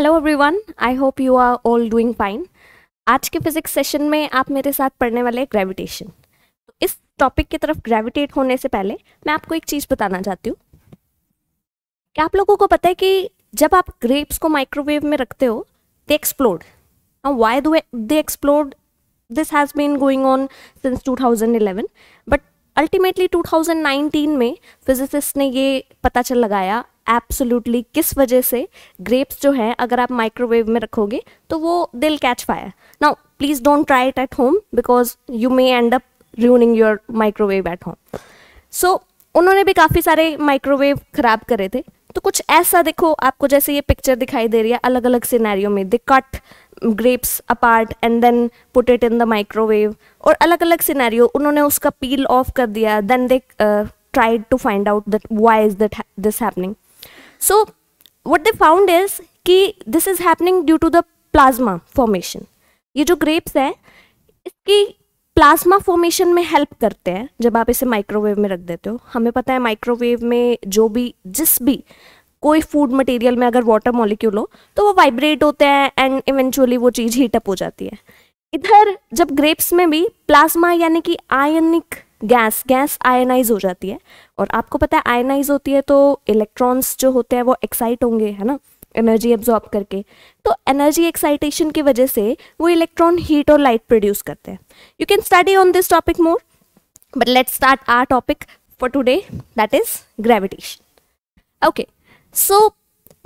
Hello everyone, I hope you are all doing fine. आज के physics session में आप मेरे साथ पढ़ने वाले ग्रेविटेशन। तो इस टॉपिक की तरफ ग्रेविटेट होने से पहले मैं आपको एक चीज़ बताना चाहती हूँ। क्या आप लोगों को पता है कि जब आप ग्रेप्स को माइक्रोवेव में रखते हो they explode. Why do they explode? This has been going on since 2011, but ultimately 2019 में फिजिसिस्ट ने ये पता चल लगाया एब्सोल्युटली किस वजह से ग्रेप्स जो हैं अगर आप माइक्रोवेव में रखोगे तो वो they'll catch fire. Now please don't try it at home because you may end up ruining your microwave at home. So उन्होंने भी काफ़ी सारे माइक्रोवेव ख़राब करे थे। तो कुछ ऐसा देखो आपको जैसे ये पिक्चर दिखाई दे रही है अलग अलग सिनेरियो में। They cut grapes apart and then put it in the microwave और अलग अलग सिनेरियो। उन्होंने उसका पील ऑफ कर दिया। Then they tried to find out that why is that this happening. So what they found is कि this is happening due to the plasma formation। ये जो grapes हैं इसकी plasma formation में help करते हैं जब आप इसे microwave में रख देते हो। हमें पता है microwave में जो भी कोई food material में अगर water molecule हो तो वो vibrate होते हैं and eventually वो चीज़ heat up हो जाती है। इधर जब grapes में भी plasma यानी कि ionic गैस आयनाइज हो जाती है और आपको पता है आयनाइज होती है तो इलेक्ट्रॉन्स जो होते हैं वो एक्साइट होंगे, है ना, एनर्जी एब्जॉर्ब करके। तो एनर्जी एक्साइटेशन की वजह से वो इलेक्ट्रॉन हीट और लाइट प्रोड्यूस करते हैं। You can study on this topic more, but let's start our topic for today, that is gravitation. Okay, so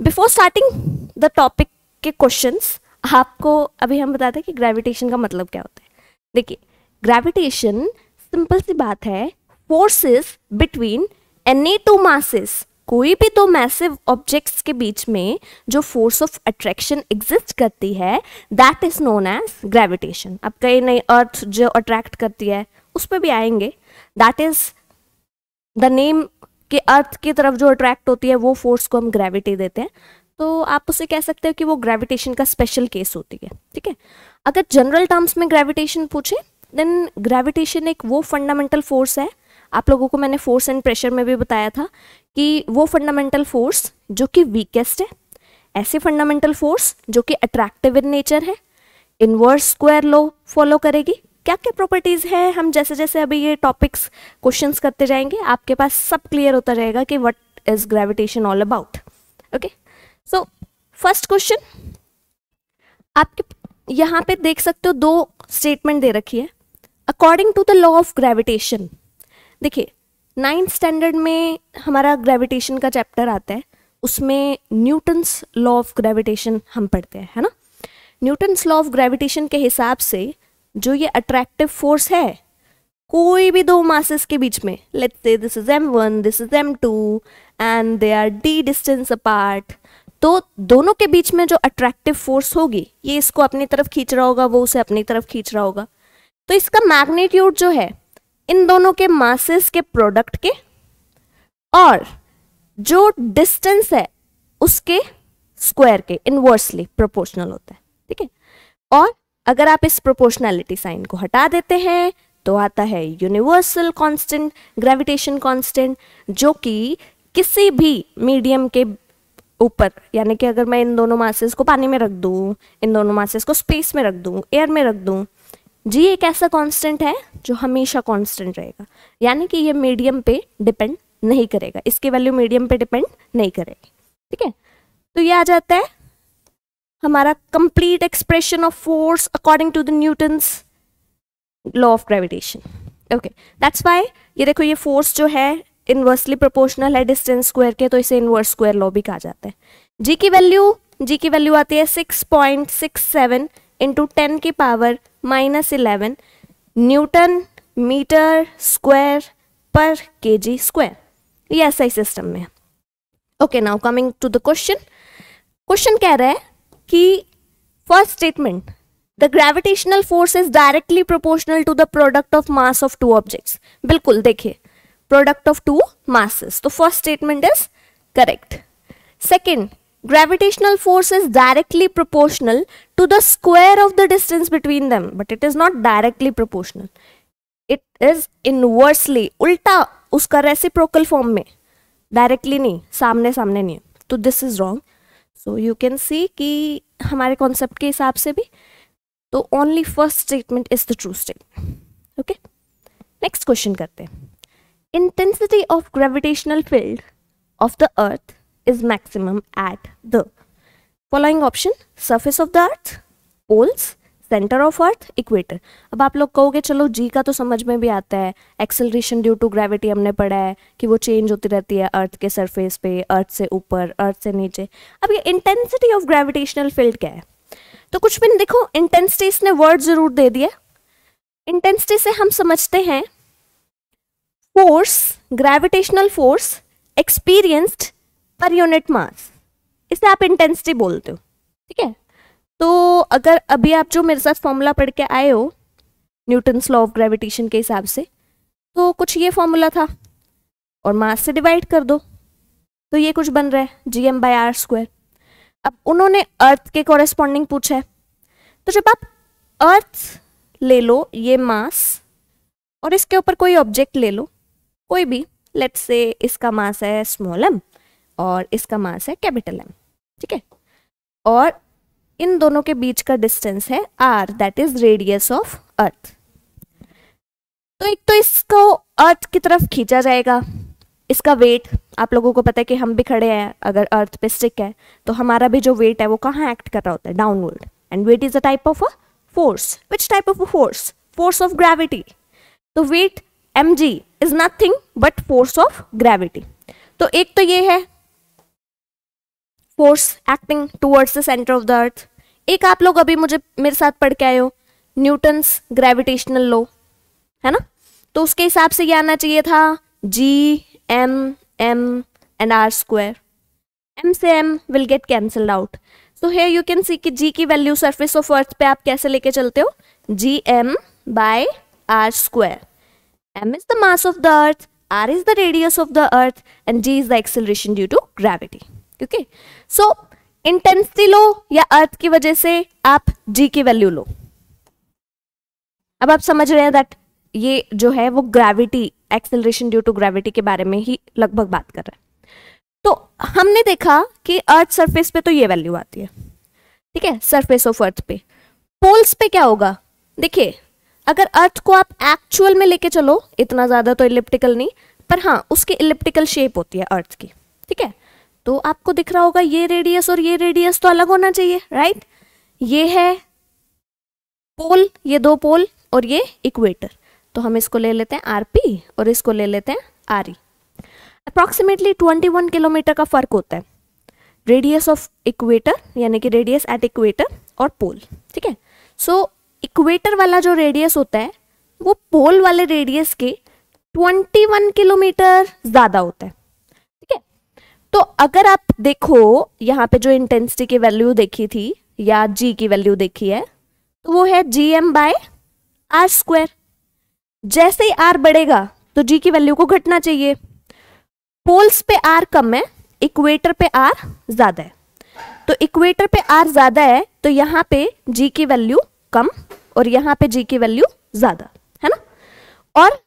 before starting the topic के क्वेश्चंस आपको अभी हम बताते हैं कि ग्रेविटेशन का मतलब क्या होता है। देखिए, ग्रेविटेशन सिंपल सी बात है, forces between any two masses, कोई भी दो मैसिव ऑब्जेक्ट्स के बीच में जो फोर्स ऑफ अट्रैक्शन एग्जिस्ट करती है that is known as gravitation. अब कहीं नहीं अर्थ जो अट्रैक्ट करती है उस पर भी आएंगे। दैट इज द नेम के अर्थ की तरफ जो अट्रैक्ट होती है वो फोर्स को हम ग्रेविटी देते हैं। तो आप उसे कह सकते हो कि वो ग्रेविटेशन का स्पेशल केस होती है। ठीक है, अगर जनरल टर्म्स में ग्रेविटेशन पूछे देन ग्रेविटेशन एक वो फंडामेंटल फोर्स है, आप लोगों को मैंने फोर्स एंड प्रेशर में भी बताया था कि वो फंडामेंटल फोर्स जो कि वीकेस्ट है, ऐसे फंडामेंटल फोर्स जो कि अट्रैक्टिव इन नेचर है, इनवर्स स्क्वायर लॉ फॉलो करेगी। क्या क्या प्रॉपर्टीज़ हैं, हम जैसे जैसे अभी ये टॉपिक्स क्वेश्चंस करते जाएंगे आपके पास सब क्लियर होता रहेगा कि what is gravitation all about. Okay, so first question, आपके यहाँ पे देख सकते हो दो स्टेटमेंट दे रखी है। According to the law of gravitation, देखिए 9th स्टैंडर्ड में हमारा ग्रेविटेशन का चैप्टर आता है, उसमें न्यूटन्स लॉ ऑफ ग्रेविटेशन हम पढ़ते हैं, है ना। न्यूटन्स लॉ ऑफ ग्रेविटेशन के हिसाब से जो ये अट्रैक्टिव फोर्स है कोई भी दो मासेस के बीच में, let's say this is m1 this is m2 and they are d distance apart, तो दोनों के बीच में जो अट्रैक्टिव फोर्स होगी ये इसको अपनी तरफ खींच रहा होगा, वो उसे अपनी तरफ खींच रहा होगा। तो इसका मैग्नीट्यूड जो है इन दोनों के मासेस के प्रोडक्ट के और जो डिस्टेंस है उसके स्क्वायर के इनवर्सली प्रोपोर्शनल होता है। ठीक है, और अगर आप इस प्रोपोर्शनैलिटी साइन को हटा देते हैं तो आता है यूनिवर्सल कांस्टेंट, ग्रेविटेशन कांस्टेंट, जो कि किसी भी मीडियम के ऊपर, यानी कि अगर मैं इन दोनों मासेस को पानी में रख दूं, इन दोनों मासेस को स्पेस में रख दूं, एयर में रख दूं, जी एक ऐसा कांस्टेंट है जो हमेशा कांस्टेंट रहेगा, यानी कि ये मीडियम पे डिपेंड नहीं करेगा, इसकी वैल्यू मीडियम पे डिपेंड नहीं करेगी। ठीक है, तो ये आ जाता है हमारा complete expression of force according to the Newton's law of gravitation. Okay, that's why ये देखो, ये फोर्स जो है इनवर्सली प्रोपोर्शनल है डिस्टेंस स्क्वायर के, तो इसे इनवर्स स्क्वायर लॉ भी कहा जाता है। जी की वैल्यू आती है 6.67 इंटू 10⁻¹⁰ न्यूटन मीटर स्क्वायर पर kg स्क्वायर। ये ऐसा ही सिस्टम में है। Okay, now coming to the question. Question कह रहा है कि first statement, the gravitational force is directly proportional to the product of mass of two objects. बिल्कुल, देखिए प्रोडक्ट ऑफ टू मासेस, तो first statement is correct. Second, gravitational force is directly proportional to the square of the distance between them, but it is not directly proportional, it is inversely, उल्टा उसका reciprocal form में, directly नहीं, सामने सामने नहीं, तो this is wrong। So you can see कि हमारे कॉन्सेप्ट के हिसाब से भी तो only first statement is the true statement. Okay, next question करते हैं. Intensity of gravitational field of the earth is maximum at the following option surface of the earth, poles, centre of earth, equator. अब आप लोग कहोगे चलो जी का तो समझ में भी आता है, एक्सेलरेशन ड्यू टू ग्रेविटी हमने पढ़ा है कि वो चेंज होती रहती है अर्थ के सरफेस पे, अर्थ से ऊपर, अर्थ से नीचे. अब ये इंटेंसिटी ऑफ ग्रेविटेशनल फील्ड क्या है? तो कुछ भी देखो, इंटेंसिटी इसने वर्ड जरूर दे दिया. इंटेंसिटी से हम समझते हैं force, gravitational force experienced per unit mass, इसे आप इंटेंसिटी बोलते हो. ठीक है, तो अगर अभी आप जो मेरे साथ फॉर्मूला पढ़ के आए हो न्यूटन्स लॉ ऑफ ग्रेविटेशन के हिसाब से, तो कुछ ये फॉर्मूला था और मास से डिवाइड कर दो तो ये कुछ बन रहा है gm/r². अब उन्होंने अर्थ के कॉरेस्पॉन्डिंग पूछा है, तो जब आप अर्थ ले लो, ये मास, और इसके ऊपर कोई ऑब्जेक्ट ले लो, कोई भी, लेट्स से इसका मास है m और इसका मास है M. ठीक है, और इन दोनों के बीच का डिस्टेंस है r, that is radius of earth. तो एक तो इसको अर्थ की तरफ खींचा जाएगा, इसका वेट आप लोगों को पता है कि हम भी खड़े हैं, अगर अर्थ पे स्टिक है तो हमारा भी जो वेट है वो कहाँ एक्ट कर रहा होता है? Downward. And weight is a type of a force. Which type of a force? Force of gravity. तो weight mg is nothing but force of gravity. तो एक तो ये है force acting towards the centre of the earth. एक आप लोग अभी मुझे मेरे साथ पढ़ के आए हो न्यूटन्स ग्रेविटेशनल लॉ, है ना, तो उसके हिसाब से ये आना चाहिए था gm/r². m से m will get cancelled out. So here you can see कि g की वैल्यू सरफेस ऑफ अर्थ पे आप कैसे लेके चलते हो, gm/r². m is the mass of the earth, r is the radius of the earth, and g is the acceleration due to gravity. Okay, so intensity लो या earth की वजह से आप जी की वैल्यू लो. अब आप समझ रहे हैं दैट ये जो है वो gravity, acceleration due to gravity के बारे में ही लगभग बात कर रहा है. तो हमने देखा कि अर्थ सरफेस पे तो ये वैल्यू आती है, ठीक है, सरफेस ऑफ अर्थ पे. पोल्स पे क्या होगा? देखिए, अगर अर्थ को आप एक्चुअल में लेके चलो, इतना ज्यादा तो इलिप्टिकल नहीं, पर हाँ उसकी इलिप्टिकल शेप होती है अर्थ की. ठीक है, तो आपको दिख रहा होगा ये रेडियस और ये रेडियस तो अलग होना चाहिए, राइट. ये है पोल, ये दो पोल, और ये इक्वेटर. तो हम इसको ले लेते हैं आरपी और इसको ले लेते हैं आरई. अप्रॉक्सीमेटली 21 किलोमीटर का फर्क होता है रेडियस ऑफ इक्वेटर, यानी कि रेडियस एट इक्वेटर, और पोल. ठीक है, सो इक्वेटर वाला जो रेडियस होता है वो पोल वाले रेडियस के 21 किलोमीटर ज़्यादा होता है. तो अगर आप देखो यहाँ पे जो इंटेंसिटी की वैल्यू देखी थी या जी की वैल्यू देखी है, तो वो है gm/r². जैसे ही r बढ़ेगा तो g की वैल्यू को घटना चाहिए. पोल्स पे r कम है, इक्वेटर पे r ज्यादा है. तो इक्वेटर पे r ज्यादा है तो यहाँ पे g की वैल्यू कम और यहाँ पे g की वैल्यू ज्यादा, है ना. और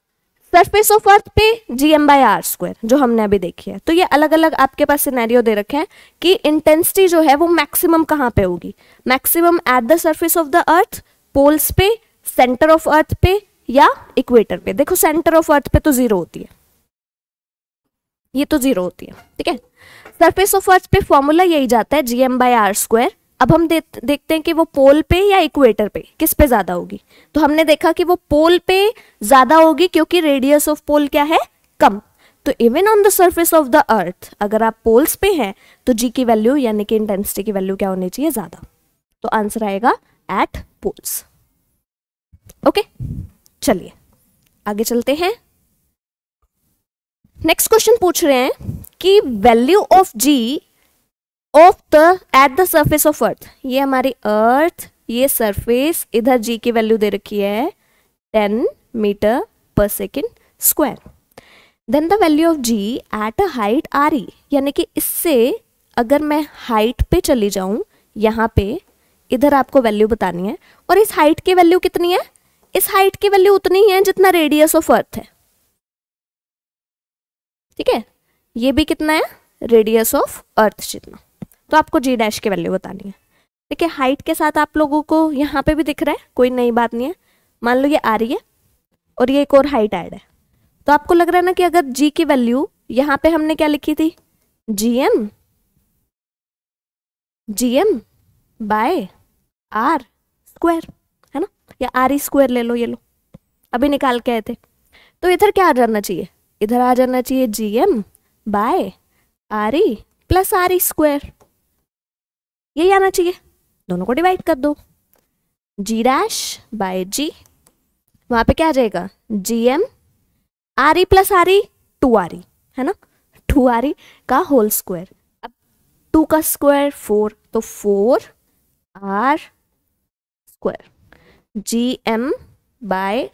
सरफेस ऑफ अर्थ पे gm/r² जो हमने अभी देखी है. तो ये अलग अलग आपके पास सिनेरियो दे रखे हैं कि इंटेंसिटी जो है वो मैक्सिमम कहाँ पे होगी. Maximum at the surface of the earth, poles पे, सेंटर ऑफ अर्थ पे, या इक्वेटर पे. देखो सेंटर ऑफ अर्थ पे तो जीरो होती है, ये तो जीरो होती है. ठीक है, सरफेस ऑफ अर्थ पे फॉर्मूला यही जाता है gm/r². अब हम देखते हैं कि वो पोल पे या इक्वेटर पे किस पे ज्यादा होगी. तो हमने देखा कि वो पोल पे ज्यादा होगी क्योंकि रेडियस ऑफ पोल क्या है, कम. तो even on the surface of the earth अगर आप पोल्स पे हैं तो जी की वैल्यू यानी कि इंटेंसिटी की वैल्यू क्या होनी चाहिए, ज्यादा. तो आंसर आएगा एट पोल्स. ओके, चलिए आगे चलते हैं. नेक्स्ट क्वेश्चन पूछ रहे हैं कि value of ji of the at the surface of earth, ये हमारी अर्थ, ये सरफेस, इधर जी की वैल्यू दे रखी है 10 मीटर/s². Then the value of ji at a height RE, यानी कि इससे अगर मैं हाइट पे चली जाऊं, यहाँ पे इधर आपको वैल्यू बतानी है. और इस हाइट की वैल्यू कितनी है? इस हाइट की वैल्यू उतनी है जितना रेडियस ऑफ अर्थ है. ठीक है, ये भी कितना है, रेडियस ऑफ अर्थ जितना. तो आपको जी डैश की वैल्यू बतानी है। देखिए हाइट के साथ आप लोगों को यहाँ पे भी दिख रहा है, कोई नई बात नहीं है। मान लो ये आ रही है और ये एक और हाइट ऐड है, तो आपको लग रहा है ना कि अगर जी की वैल्यू यहाँ पे हमने क्या लिखी थी, G M by are square, है ना, या आर ई स्क्वायर ले लो, ये लो अभी निकाल के आए थे। तो इधर क्या आ जाना चाहिए, इधर आ जाना चाहिए G M by R E plus R E square, यही आना चाहिए। दोनों को डिवाइड कर दो, जी डैश बाय जी, वहाँ पे क्या आ जाएगा G M R E plus R E two R E, है ना, टू आर ई का होल स्क्वायर। अब टू का स्क्वायर फोर, तो four are square G M by,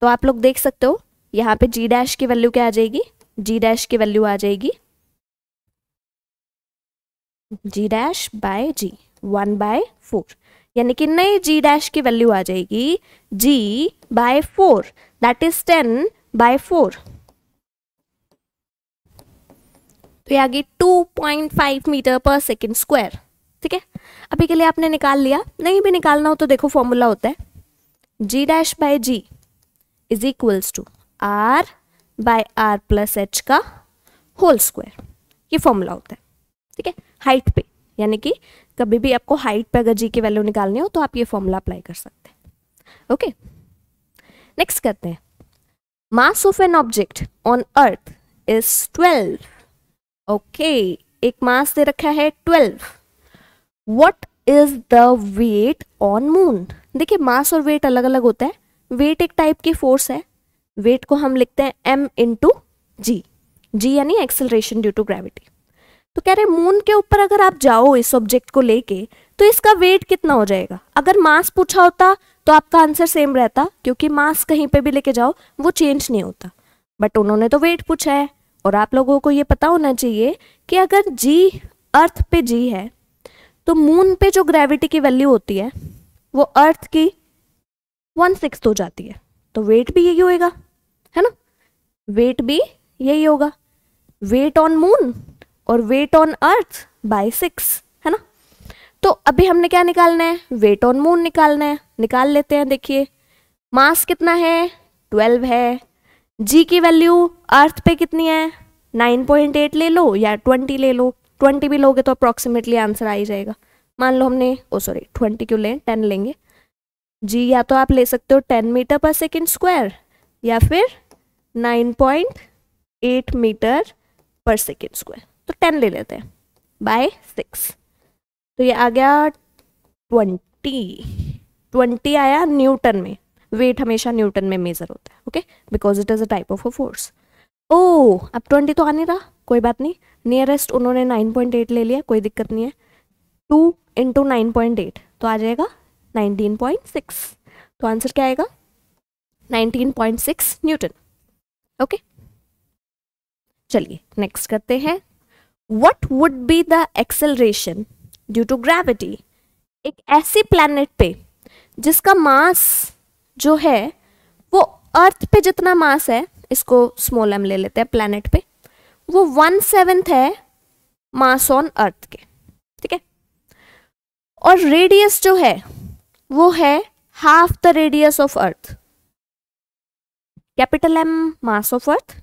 तो आप लोग देख सकते हो यहाँ पे जी डैश की वैल्यू क्या आ जाएगी, जी डैश की वैल्यू आ जाएगी जी डैश बाय जी 1/4, यानी कि नई जी डैश की वैल्यू आ जाएगी जी बाय 4, दैट इज 10/4। तो ये आ गई 2.5 मीटर पर सेकेंड स्क्वायर। ठीक है, अभी के लिए आपने निकाल लिया, नहीं भी निकालना हो तो देखो फॉर्मूला होता है जी dash by ji is equals to are by are plus H का होल स्क्वायर, ये फॉर्मूला होता है। ठीक है, हाइट पे, यानी कि कभी भी आपको हाइट पे अगर जी की वैल्यू निकालनी हो तो आप ये फॉर्मूला अप्लाई कर सकते हैं। ओके, नेक्स्ट करते हैं, mass of an object on earth is 12। Okay, एक मास दे रखा है 12। What is the weight on moon. देखिए मास और वेट अलग अलग होता है, वेट एक टाइप की फोर्स है, वेट को हम लिखते हैं m इंटू जी, जी यानी एक्सेलरेशन ड्यू टू ग्रेविटी। तो कह रहे मून के ऊपर अगर आप जाओ इस ऑब्जेक्ट को लेके तो इसका वेट कितना हो जाएगा। अगर मास पूछा होता तो आपका आंसर सेम रहता, क्योंकि मास कहीं पे भी लेके जाओ वो चेंज नहीं होता, बट उन्होंने तो वेट पूछा है। और आप लोगों को ये पता होना चाहिए कि अगर जी अर्थ पे जी है तो मून पे जो ग्रेविटी की वैल्यू होती है वो अर्थ की 1/6 हो जाती है, तो वेट भी यही होएगा, है ना, वेट भी यही होगा, वेट ऑन मून और वेट ऑन अर्थ बाय 6, है ना। तो अभी हमने क्या निकालना है, वेट ऑन मून निकालना है, निकाल लेते हैं। देखिए मास कितना है, 12 है, जी की वैल्यू अर्थ पे कितनी है, 9.8 ले लो या 20 ले लो, 20 भी लोगे तो अप्रॉक्सीमेटली आंसर आ ही जाएगा। मान लो हमने 20 क्यों लें, 10 लेंगे। जी या तो आप ले सकते हो 10 मीटर पर सेकेंड स्क्वायर या फिर 9.8 मीटर पर सेकेंड स्क्वायर, तो 10 ले लेते हैं बाय 6, तो ये आ गया 20 आया न्यूटन में, वेट हमेशा न्यूटन में मेजर होता है। Okay, because it is a type of a force. ओ अब 20 तो आ नहीं रहा, कोई बात नहीं, नियरेस्ट उन्होंने 9.8 ले लिया, कोई दिक्कत नहीं है। 2 × 9.8 तो आ जाएगा 19.6, तो आंसर क्या आएगा 19.6 न्यूटन। ओके चलिए नेक्स्ट करते हैं, What would be the acceleration due to gravity एक ऐसी planet पे जिसका मास जो है वो अर्थ पे जितना मास है, इसको स्मॉल m ले लेते हैं, planet पे वो 1/7 है मास ऑन अर्थ के। ठीक है, और रेडियस जो है वो है 1/2 the radius of earth. Capital M mass of earth,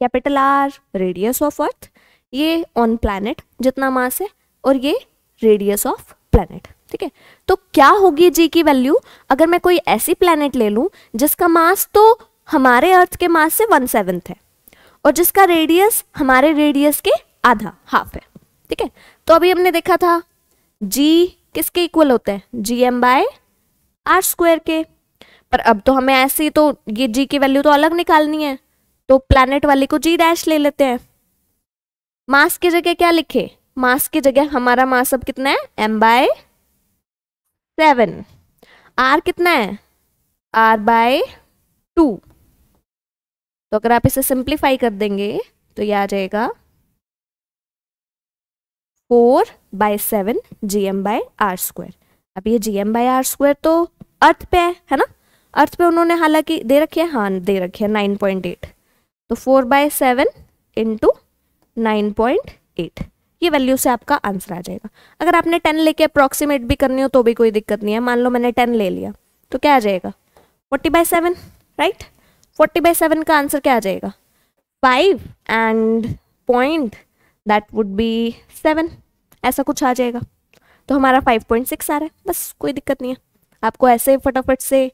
capital R radius of earth, ये ऑन प्लैनेट जितना मास है और ये रेडियस ऑफ प्लैनेट। ठीक है, तो क्या होगी जी की वैल्यू अगर मैं कोई ऐसी प्लैनेट ले लूं जिसका मास तो हमारे अर्थ के मास से 1/7 है और जिसका रेडियस हमारे रेडियस के हाफ है। ठीक है, तो अभी हमने देखा था जी किसके इक्वल होता है, G M by are square के, पर अब तो हमें ऐसी, तो ये जी की वैल्यू तो अलग निकालनी है, तो प्लैनेट वाले को जी डैश ले लेते हैं। मास की जगह क्या लिखे, मास की जगह हमारा मास अब कितना है m/7, r कितना है r/2, तो अगर आप इसे सिंप्लीफाई कर देंगे तो ये आ जाएगा 4/7 gm/r²। अब ये gm/r² तो अर्थ पे है ना, अर्थ पे उन्होंने हालांकि दे रखी है, हाँ दे रखी है 9.8, तो 4/7 × 9.8, ये वैल्यू से आपका आंसर आ जाएगा। अगर आपने 10 लेके अप्रोक्सीमेट भी करनी हो तो भी कोई दिक्कत नहीं है। मान लो मैंने 10 ले लिया तो क्या आ जाएगा 40/7, राइट। 40/7 का आंसर क्या आ जाएगा 5 and point that would be 7, ऐसा कुछ आ जाएगा। तो हमारा 5.6 आ रहा है, बस कोई दिक्कत नहीं है। आपको ऐसे फटाफट से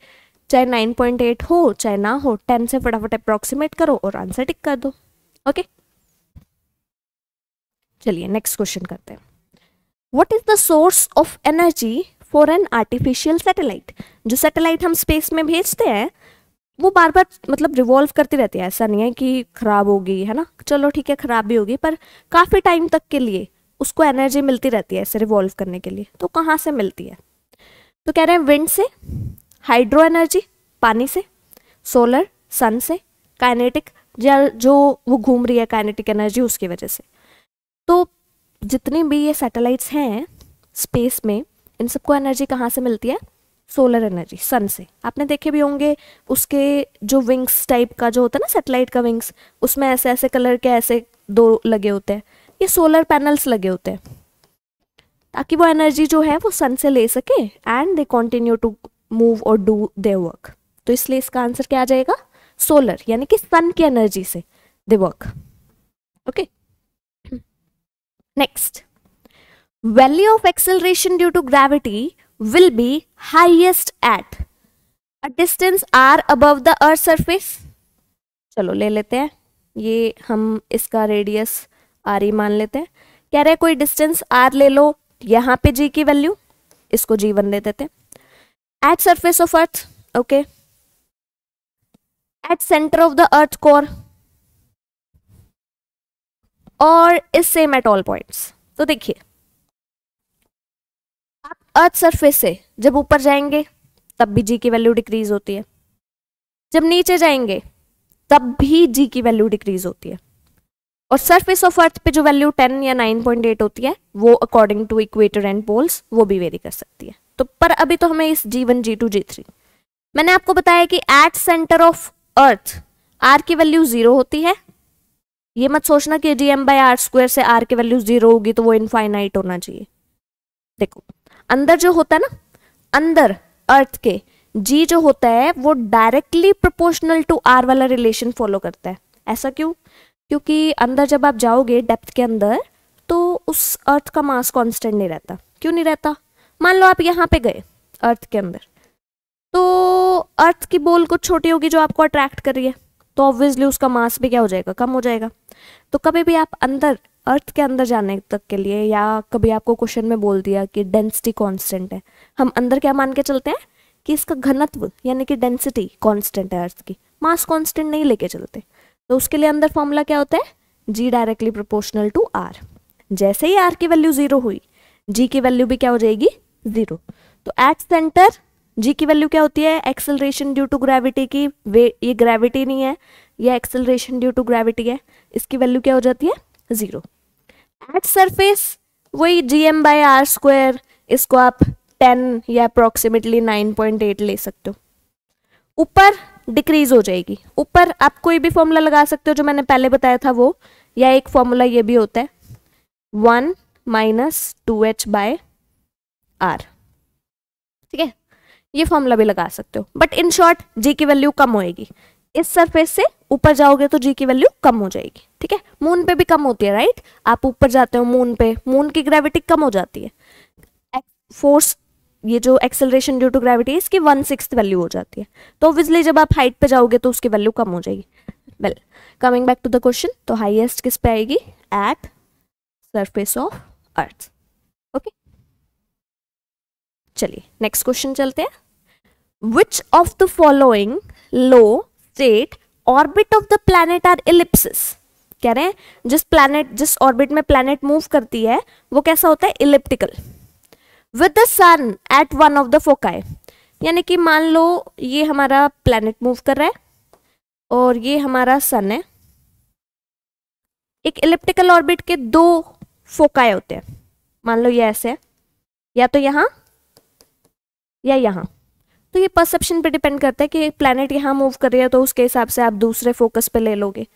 चाहे 9.8 हो चाहे ना हो 10 से फटाफट अप्रोक्सीमेट करो और आंसर टिक कर दो। ओके, चलिए नेक्स्ट क्वेश्चन करते हैं। What is the source of energy for an artificial satellite. जो सैटेलाइट हम स्पेस में भेजते हैं वो बार बार मतलब रिवॉल्व करती रहती है, ऐसा नहीं है कि खराब होगी, है ना, चलो ठीक है खराब भी होगी, पर काफ़ी टाइम तक के लिए उसको एनर्जी मिलती रहती है ऐसे रिवॉल्व करने के लिए। तो कहाँ से मिलती है, तो कह रहे हैं विंड से, हाइड्रो एनर्जी पानी से, सोलर सन से, काइनेटिक जो वो घूम रही है काइनेटिक एनर्जी उसकी वजह से। तो जितनी भी ये सैटेलाइट्स हैं स्पेस में इन सबको एनर्जी कहाँ से मिलती है, सोलर एनर्जी, सन से। आपने देखे भी होंगे उसके जो विंग्स टाइप का जो होता है ना सैटेलाइट का विंग्स, उसमें ऐसे ऐसे कलर के ऐसे दो लगे होते हैं, ये सोलर पैनल्स लगे होते हैं ताकि वो एनर्जी जो है वो सन से ले सके and they continue to move और डू देयर वर्क। तो इसलिए इसका आंसर क्या आ जाएगा सोलर, यानी कि सन की एनर्जी से they work. Okay, next, value of acceleration due to gravity will be highest at a distance r above the earth surface। चलो ले लेते हैं ये, हम इसका रेडियस r ही मान लेते हैं। कह रहे हैं कोई डिस्टेंस r ले लो, यहाँ पे g की वैल्यू इसको g1 दे देते हैं। At surface of earth, okay, at centre of the earth core or is same at all points. तो देखिए अर्थ सरफेस से जब ऊपर जाएंगे तब भी जी की वैल्यू डिक्रीज होती है, जब नीचे जाएंगे तब भी जी की वैल्यू डिक्रीज होती है, और सरफेस ऑफ अर्थ पे जो वैल्यू 10 या 9.8 होती है वो according to equator and poles वो भी वेरी कर सकती है। तो पर अभी तो हमें इस जी1 जी2 जी3, मैंने आपको बताया कि at centre of earth are की वैल्यू 0 होती है। ये मत सोचना कि gm/r² से आर की वैल्यू 0 होगी तो वो इनफाइनाइट होना चाहिए। देखो अंदर जो होता है ना, अंदर अर्थ के जी जो होता है वो डायरेक्टली प्रोपोर्शनल टू आर वाला रिलेशन फॉलो करता है। ऐसा क्यों, क्योंकि अंदर जब आप जाओगे डेप्थ के अंदर तो उस अर्थ का मास कांस्टेंट नहीं रहता। क्यों नहीं रहता, मान लो आप यहाँ पे गए अर्थ के अंदर तो अर्थ की बॉल कुछ छोटी होगी जो आपको अट्रैक्ट कर रही है, तो ऑब्वियसली उसका मास भी क्या हो जाएगा, कम हो जाएगा। तो कभी भी आप अंदर अर्थ के अंदर जाने तक के लिए, या कभी आपको क्वेश्चन में बोल दिया कि डेंसिटी कांस्टेंट है, हम अंदर क्या मान के चलते हैं कि इसका घनत्व यानी कि डेंसिटी कांस्टेंट है, अर्थ की मास कांस्टेंट नहीं लेके चलते। तो उसके लिए अंदर फॉर्मूला क्या होता है, जी डायरेक्टली प्रोपोर्शनल टू आर। जैसे ही आर की वैल्यू 0 हुई जी की वैल्यू भी क्या हो जाएगी 0। तो एट सेंटर जी की वैल्यू क्या होती है, एक्सेलरेशन ड्यू टू ग्रेविटी की, ये ग्रेविटी नहीं है, यह एक्सेलरेशन ड्यू टू ग्रेविटी है, इसकी वैल्यू क्या हो जाती है 0। एट सरफेस वही gm/r², इसको आप 10 या अप्रोक्सीमेटली 9.8 ले सकते हो। ऊपर डिक्रीज हो जाएगी, ऊपर आप कोई भी फॉर्मूला लगा सकते हो जो मैंने पहले बताया था वो, या एक फॉर्मूला ये भी होता है 1 - 2h/r, ठीक है, ये फॉर्मूला भी लगा सकते हो। बट इन शॉर्ट जी की वैल्यू कम होएगी, इस सरफेस से ऊपर जाओगे तो जी की वैल्यू कम हो जाएगी। ठीक है, मून पे भी कम होती है, राइट, आप ऊपर जाते हो मून पे, मून की ग्रेविटी कम हो जाती है, फोर्स ये जो एक्सेलरेशन ड्यू टू ग्रेविटी है इसकी 1/6 वैल्यू हो जाती है। तो ऑब्वियसली जब आप हाइट पे जाओगे तो उसकी वैल्यू कम हो जाएगी। Well, coming back to the question, तो हाइएस्ट किस पे आएगी, at surface of earth. Okay, चलिए नेक्स्ट क्वेश्चन चलते हैं। Which of the following law state orbit of the planet are ellipses. कह रहे हैं जिस ऑर्बिट में प्लैनेट मूव करती है वो कैसा होता है, elliptical. With the sun at one of the foci, यानी कि मान लो ये हमारा प्लैनेट मूव कर रहा है और ये हमारा सन है। एक इलिप्टिकल ऑर्बिट के दो फोकाई होते हैं, मान लो ये ऐसे है, या तो यहाँ या यहाँ। तो ये परसेप्शन पे डिपेंड करता है कि प्लैनेट यहाँ मूव कर रही है तो उसके हिसाब से आप दूसरे फोकस पे ले लोगे।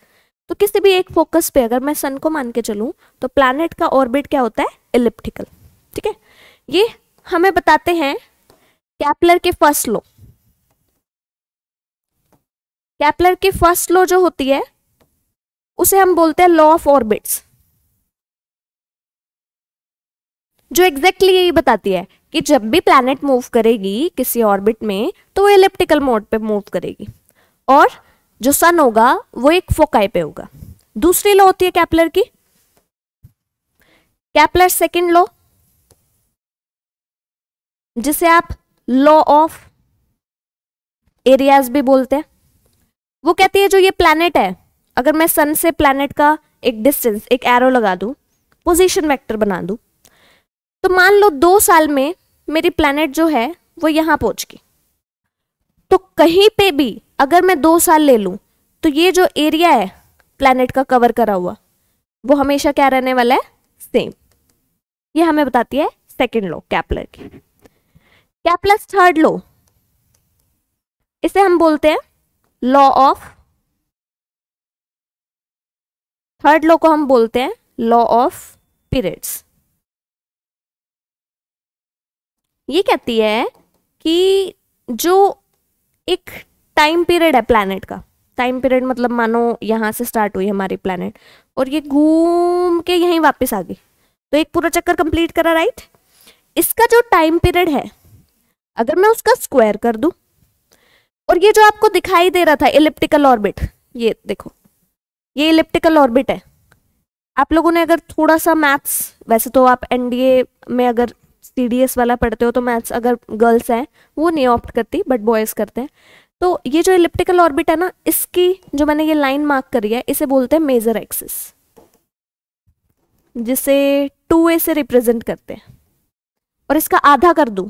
तो किसी भी एक फोकस पे अगर मैं सन को मान के चलूं तो प्लैनेट का ऑर्बिट क्या होता है, एलिप्टिकल। ठीक है, ये हमें बताते हैं केपलर के फर्स्ट लॉ। केपलर के फर्स्ट लॉ जो होती है उसे हम बोलते हैं लॉ ऑफ ऑर्बिट्स, जो एग्जैक्टली यही बताती है कि जब भी प्लैनेट मूव करेगी किसी ऑर्बिट में तो वो एलिप्टिकल मोड पे मूव करेगी और जो सन होगा वो एक फोकाई पे होगा। दूसरी लॉ होती है केपलर की, केपलर सेकंड लॉ, जिसे आप लॉ ऑफ एरियाज भी बोलते हैं। वो कहती है जो ये प्लैनेट है, अगर मैं सन से प्लैनेट का एक डिस्टेंस, एक एरो लगा दूं, पोजीशन वेक्टर बना दूं, तो मान लो 2 साल में मेरी प्लैनेट जो है वो यहाँ पहुँच गई, तो कहीं पे भी अगर मैं 2 साल ले लूँ तो ये जो एरिया है प्लैनेट का कवर करा हुआ वो हमेशा क्या रहने वाला है, सेम। ये हमें बताती है सेकंड लॉ केपलर की। केपलर्स थर्ड लॉ, इसे हम बोलते हैं लॉ ऑफ, थर्ड लॉ को हम बोलते हैं लॉ ऑफ पीरियड्स। ये कहती है कि जो एक टाइम पीरियड है प्लैनेट का, टाइम पीरियड मतलब मानो यहाँ से स्टार्ट हुई हमारी प्लैनेट और ये घूम के यहीं वापस आ गई तो एक पूरा चक्कर कंप्लीट करा, राइट। इसका जो टाइम पीरियड है अगर मैं उसका स्क्वायर कर दूं और ये जो आपको दिखाई दे रहा था एलिप्टिकल ऑर्बिट, ये देखो ये एलिप्टिकल ऑर्बिट है। आप लोगों ने अगर थोड़ा सा मैथ्स, वैसे तो आप एनडीए में अगर सीडीएस वाला पढ़ते हो तो मैथ्स अगर गर्ल्स हैं वो नहीं ऑप्ट करती बट बॉयज़ करते हैं, तो ये जो एलिप्टिकल ऑर्बिट है ना, इसकी जो मैंने ये लाइन मार्क करी है इसे बोलते हैं मेजर एक्सिस, जिसे 2a से रिप्रेजेंट करते हैं। और इसका आधा कर दूं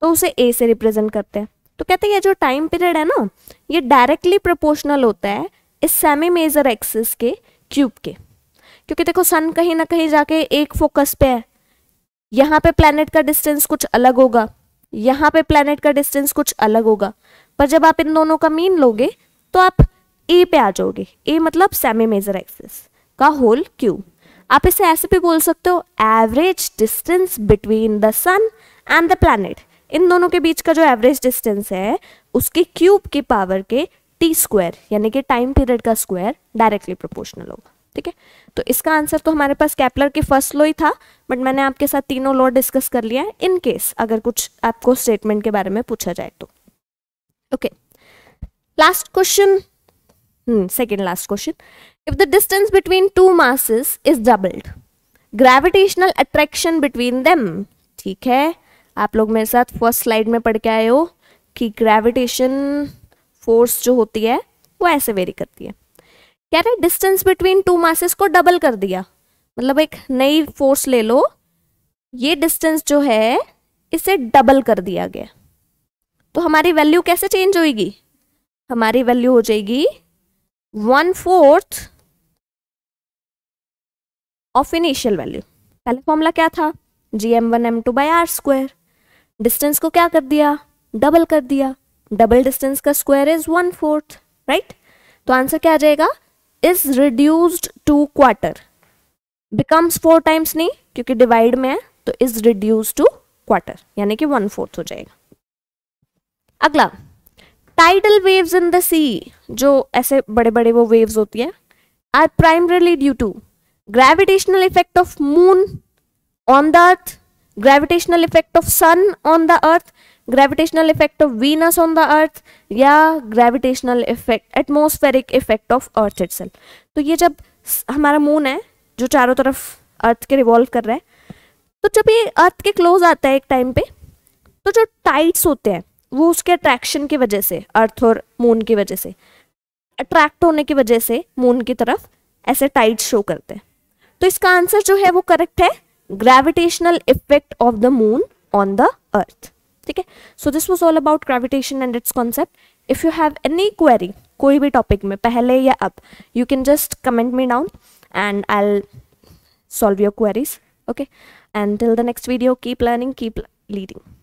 तो उसे a से रिप्रेजेंट करते हैं। तो कहते हैं ये जो टाइम पीरियड है ना ये डायरेक्टली प्रोपोर्शनल होता है इस सेमी मेजर एक्सिस के क्यूब के, क्योंकि देखो सन कहीं ना कहीं जाके एक फोकस पे है, यहाँ पे प्लैनेट का डिस्टेंस कुछ अलग होगा, यहाँ पे प्लैनेट का डिस्टेंस कुछ अलग होगा, पर जब आप इन दोनों का मीन लोगे तो आप ए पे आ जाओगे। ए मतलब सेमी मेजर एक्सिस का होल क्यूब। आप इसे ऐसे भी बोल सकते हो average distance between the sun and the planet, इन दोनों के बीच का जो एवरेज डिस्टेंस है उसके क्यूब की पावर के टी स्क्वायर, यानी कि टाइम पीरियड का स्क्वायर डायरेक्टली प्रोपोर्शनल होगा। ठीक है, तो इसका आंसर तो हमारे पास केपलर के फर्स्ट लॉ ही था, बट मैंने आपके साथ तीनों लॉ डिस्कस कर लिया है इन केस अगर कुछ आपको स्टेटमेंट के बारे में पूछा जाए तो। Okay, last question, second last question, if the distance between two masses is doubled, gravitational attraction between them. ठीक है, आप लोग मेरे साथ फर्स्ट स्लाइड में पढ़ के आए हो कि ग्रेविटेशन फोर्स जो होती है वो ऐसे वेरी करती है। कह रहे डिस्टेंस बिटवीन टू मासेस को डबल कर दिया, मतलब एक नई फोर्स ले लो, ये डिस्टेंस जो है इसे डबल कर दिया गया, तो हमारी वैल्यू कैसे चेंज होएगी, हमारी वैल्यू हो जाएगी 1/4 ऑफ इनिशियल वैल्यू। पहले फॉर्मूला क्या था, gm1m2/r²। डिस्टेंस को क्या कर दिया, डबल कर दिया, डबल डिस्टेंस का स्क्वायर इज 1/4, राइट। तो आंसर क्या आ जाएगा, is reduced to quarter, becomes 4 times नहीं क्योंकि डिवाइड में है, तो इज रिड्यूस्ड टू क्वार्टर यानी कि 1/4 हो जाएगा। अगला, tidal waves in the sea, जो ऐसे बड़े बड़े वो वेव्स होती है, are primarily due to gravitational effect of moon on the earth, gravitational effect of sun on the earth, gravitational effect of Venus on the earth, या gravitational effect, atmospheric effect of earth itself. तो ये जब हमारा moon है जो चारों तरफ अर्थ के रिवॉल्व कर रहा है, तो जब ये अर्थ के क्लोज आता है एक टाइम पे, तो जो टाइड्स होते हैं वो उसके अट्रैक्शन की वजह से, अर्थ और मून की वजह से अट्रैक्ट होने की वजह से मून की तरफ ऐसे टाइड्स शो करते हैं। तो इसका आंसर जो है वो करेक्ट है, gravitational effect of the moon on the earth. ठीक है, so this was all about gravitation and its concept. If you have any query कोई भी टॉपिक में पहले या अब, you can just comment me down and I will solve your queries. Okay, and till the next video, keep learning, keep leading.